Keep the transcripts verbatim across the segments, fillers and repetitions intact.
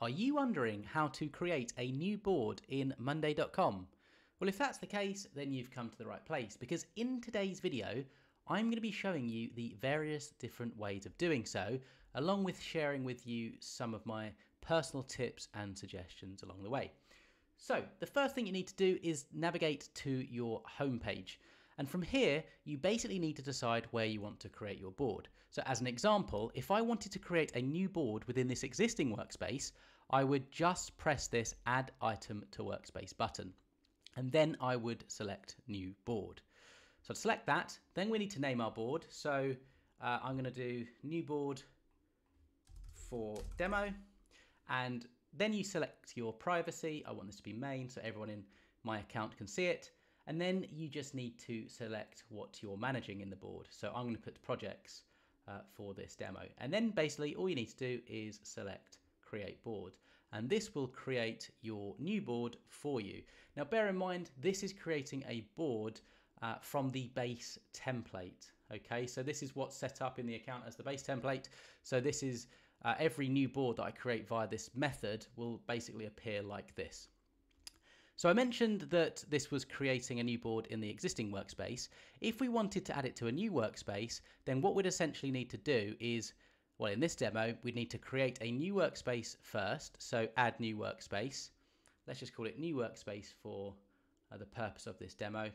Are you wondering how to create a new board in Monday dot com? Well, if that's the case, then you've come to the right place, because in today's video, I'm going to be showing you the various different ways of doing so, along with sharing with you some of my personal tips and suggestions along the way. So the first thing you need to do is navigate to your homepage. And from here, you basically need to decide where you want to create your board. So as an example, if I wanted to create a new board within this existing workspace, I would just press this Add Item to Workspace button, and then I would select New Board. So to select that, then we need to name our board. So uh, I'm gonna do New Board for Demo, and then you select your privacy. I want this to be main, so everyone in my account can see it. And then you just need to select what you're managing in the board. So I'm going to put projects uh, for this demo. And then basically all you need to do is select create board. And this will create your new board for you. Now bear in mind, this is creating a board uh, from the base template. Okay, so this is what's set up in the account as the base template. So this is uh, every new board that I create via this method will basically appear like this. So I mentioned that this was creating a new board in the existing workspace. If we wanted to add it to a new workspace, then what we'd essentially need to do is, well, in this demo, we'd need to create a new workspace first. So add new workspace. Let's just call it new workspace for uh, the purpose of this demo.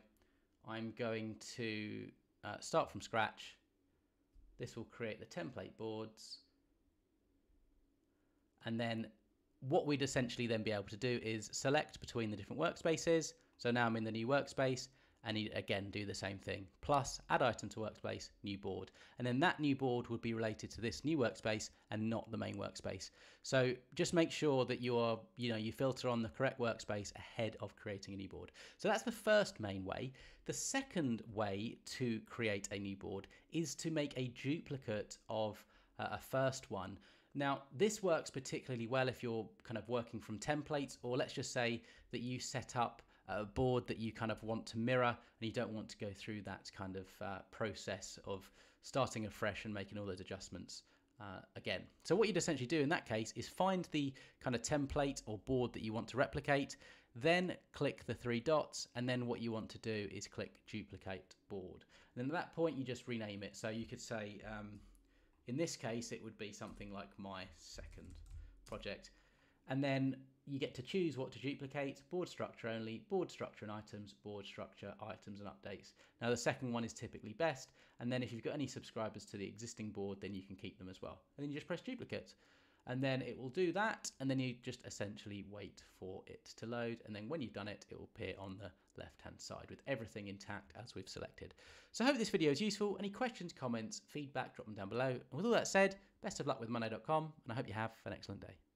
I'm going to uh, start from scratch. This will create the template boards. And then what we'd essentially then be able to do is select between the different workspaces. So now I'm in the new workspace, and you again do the same thing, plus add item to workspace, new board. And then that new board would be related to this new workspace and not the main workspace. So just make sure that you are, you know, you filter on the correct workspace ahead of creating a new board. So that's the first main way. The second way to create a new board is to make a duplicate of uh, a first one. Now, this works particularly well if you're kind of working from templates, or let's just say that you set up a board that you kind of want to mirror and you don't want to go through that kind of uh, process of starting afresh and making all those adjustments uh, again. So what you'd essentially do in that case is find the kind of template or board that you want to replicate, then click the three dots, and then what you want to do is click duplicate board. And then at that point, you just rename it. So you could say, um, in this case, it would be something like my second project. And then you get to choose what to duplicate: board structure only, board structure and items, board structure, items and updates. Now the second one is typically best. And then if you've got any subscribers to the existing board, then you can keep them as well. And then you just press duplicate, and then it will do that. And then you just essentially wait for it to load. And then when you've done it, it will appear on the left-hand side with everything intact as we've selected. So I hope this video is useful. Any questions, comments, feedback, drop them down below. And with all that said, best of luck with Monday dot com, and I hope you have an excellent day.